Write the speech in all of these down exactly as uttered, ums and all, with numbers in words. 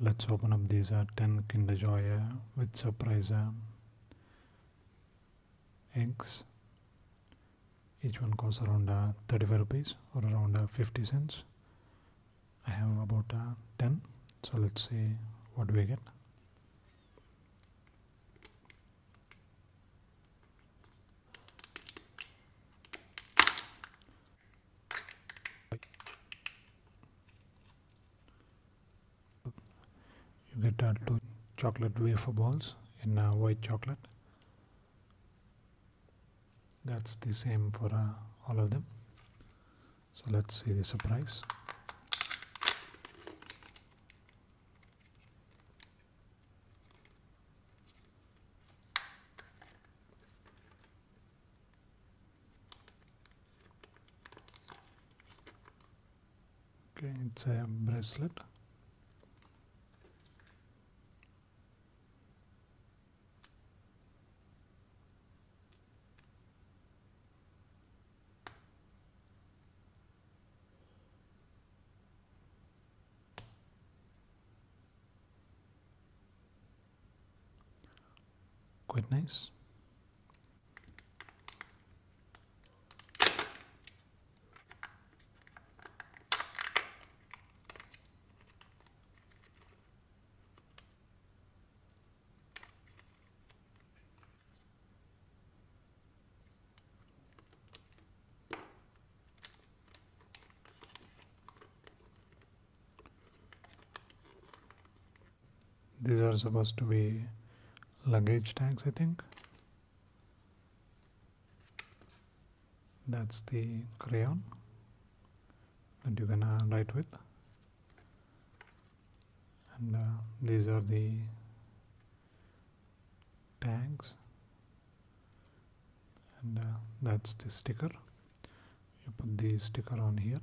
Let's open up these uh, ten Kinder Joy uh, with surprise uh, eggs. Each one costs around uh, thirty-five rupees or around uh, fifty cents. I have about uh, ten, so let's see what we get. You get uh, two chocolate wafer balls in uh, white chocolate. That's the same for uh, all of them. So let's see the surprise. Okay, it's a bracelet. Quite nice. These are supposed to be luggage tags, I think. That's the crayon that you can uh, write with, and uh, these are the tags, and uh, that's the sticker. You put the sticker on here.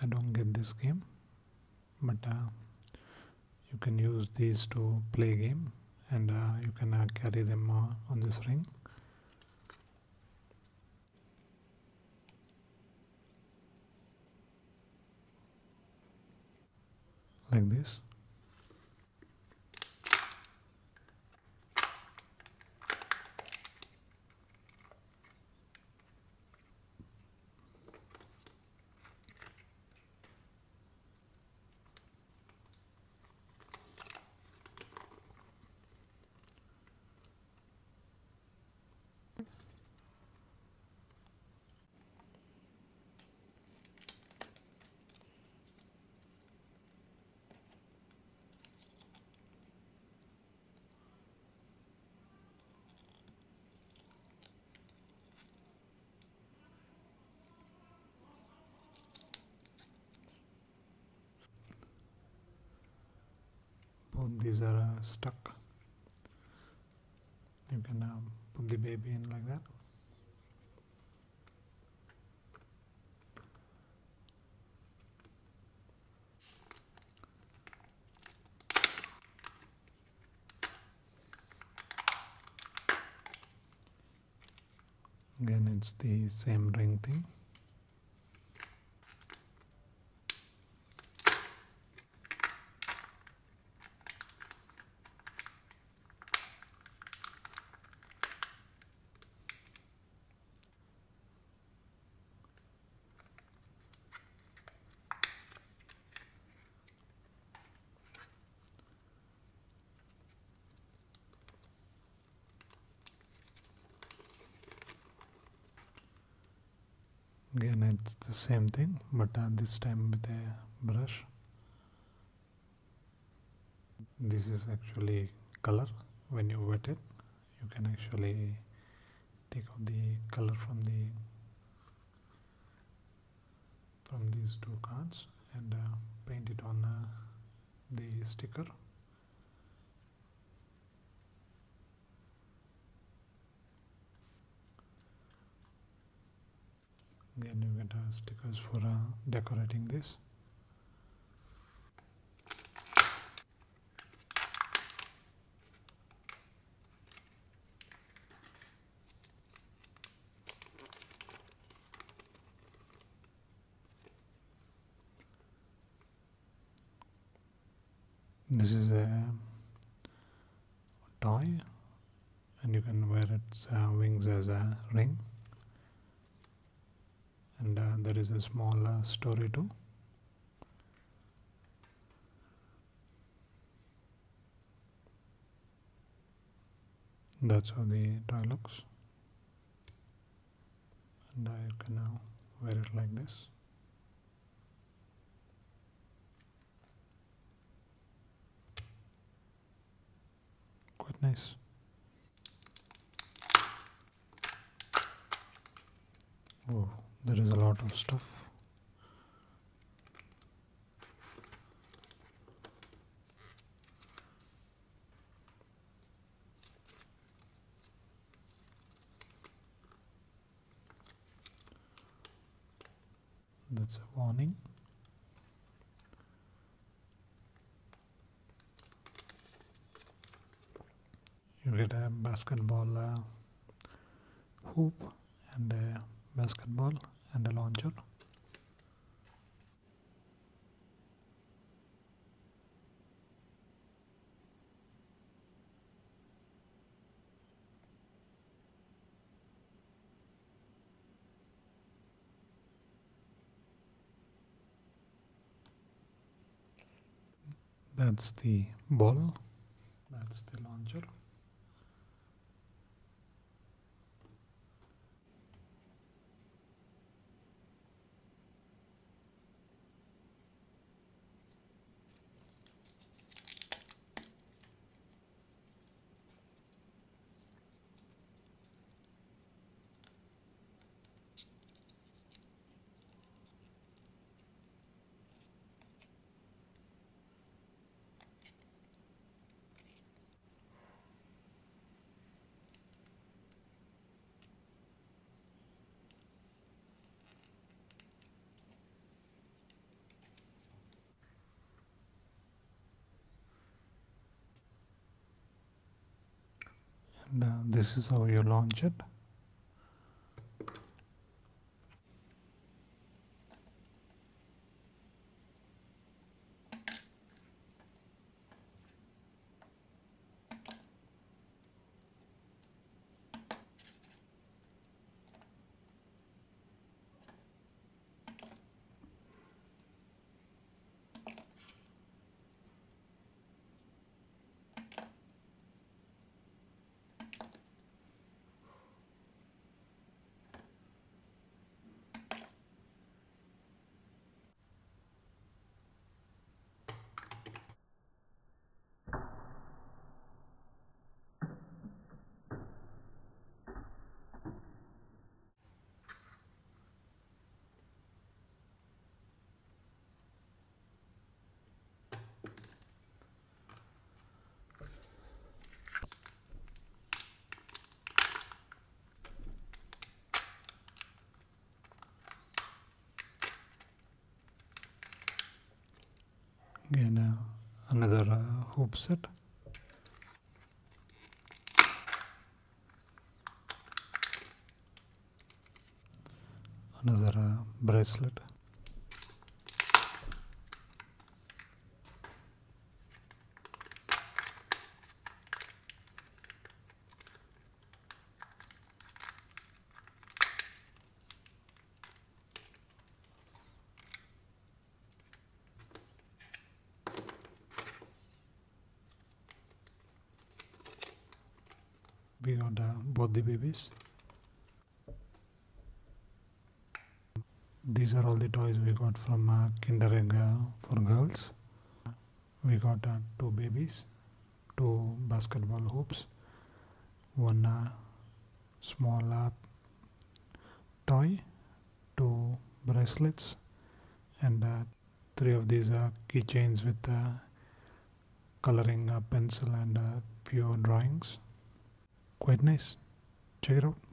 I don't get this game, but uh, you can use these to play game, and uh, you can uh, carry them uh, on this ring. Like this. These are uh, stuck. You can uh, put the baby in like that. Again, it's the same ring thing. Again, it's the same thing, but uh, this time with a brush. This is actually color. When you wet it, you can actually take out the color from the from these two cards and uh, paint it on uh, the sticker. and you get our stickers for uh, decorating this. This is a toy and you can wear its uh, wings as a ring, and uh, there is a small uh, story too. That's how the toy looks, and I can now wear it like this. Quite nice. Oh, there is a lot of stuff. That's a warning. You get a basketball uh, hoop and a basketball and a launcher. That's the ball. That's the launcher. And, uh, this is how you launch it. Again, uh, another uh, hoop set. Another uh, bracelet. We got uh, both the babies. These are all the toys we got from uh, Kinder Egg uh, for girls. We got uh, two babies, two basketball hoops, one uh, small uh, toy, two bracelets, and uh, three of these uh, keychains with uh, coloring uh, pencil and uh, few drawings. Quite nice. Check it out.